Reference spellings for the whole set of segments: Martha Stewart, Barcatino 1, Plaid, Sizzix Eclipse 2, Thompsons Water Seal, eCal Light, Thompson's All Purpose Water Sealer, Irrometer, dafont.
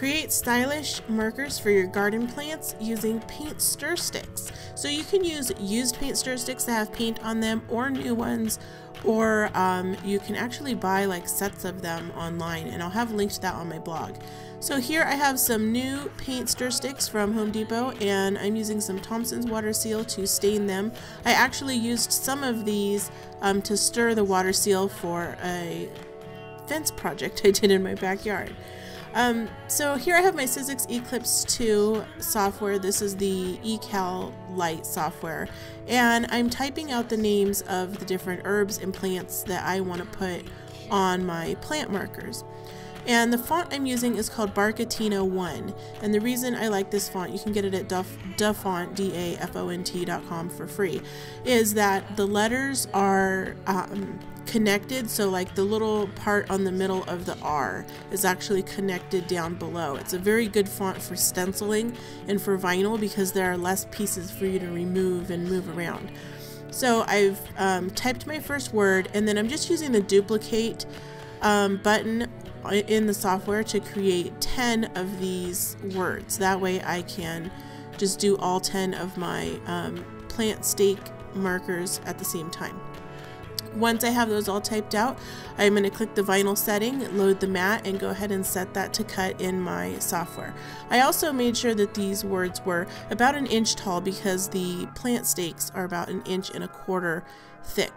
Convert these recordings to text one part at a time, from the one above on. Create stylish markers for your garden plants using paint stir sticks. So you can use used paint stir sticks that have paint on them or new ones, or you can actually buy like sets of them online, and I'll have linked to that on my blog. So here I have some new paint stir sticks from Home Depot, and I'm using some Thompson's Water Seal to stain them. I actually used some of these to stir the water seal for a fence project I did in my backyard. So here I have my Sizzix Eclipse 2 software. This is the eCal Light software, and I'm typing out the names of the different herbs and plants that I want to put on my plant markers. And the font I'm using is called Barcatino 1, and the reason I like this font, you can get it at dafont, dafont.com for free, is that the letters are connected, so like the little part on the middle of the R is actually connected down below. It's a very good font for stenciling and for vinyl because there are less pieces for you to remove and move around. So I've typed my first word, and then I'm just using the duplicate button in the software to create 10 of these words. That way I can just do all 10 of my plant stake markers at the same time. Once I have those all typed out, I'm going to click the vinyl setting, load the mat, and go ahead and set that to cut in my software. I also made sure that these words were about an inch tall because the plant stakes are about an inch and a quarter thick.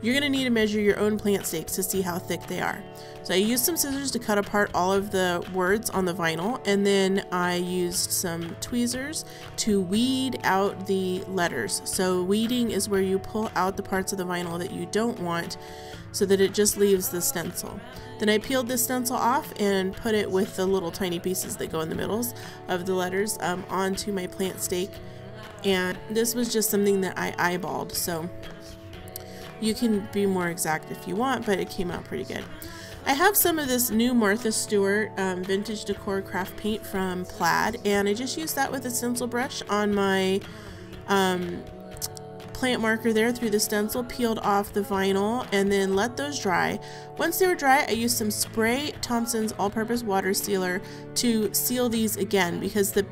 You're going to need to measure your own plant stakes to see how thick they are. So I used some scissors to cut apart all of the words on the vinyl, and then I used some tweezers to weed out the letters. So weeding is where you pull out the parts of the vinyl that you don't want so that it just leaves the stencil. Then I peeled the stencil off and put it with the little tiny pieces that go in the middles of the letters onto my plant stake, and this was just something that I eyeballed, so you can be more exact if you want, but it came out pretty good. I have some of this new Martha Stewart vintage decor craft paint from Plaid, and I just used that with a stencil brush on my plant marker there through the stencil, peeled off the vinyl, and then let those dry. Once they were dry, I used some spray Thompson's All Purpose Water Sealer to seal these again, because the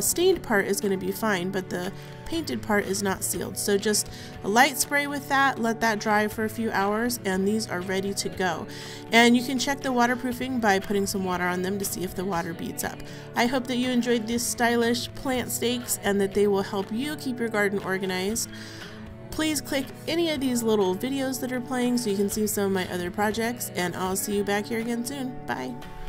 stained part is going to be fine, but the painted part is not sealed. So just a light spray with that, let that dry for a few hours, and these are ready to go. And you can check the waterproofing by putting some water on them to see if the water beads up. I hope that you enjoyed these stylish plant stakes and that they will help you keep your garden organized. Please click any of these little videos that are playing so you can see some of my other projects, and I'll see you back here again soon. Bye!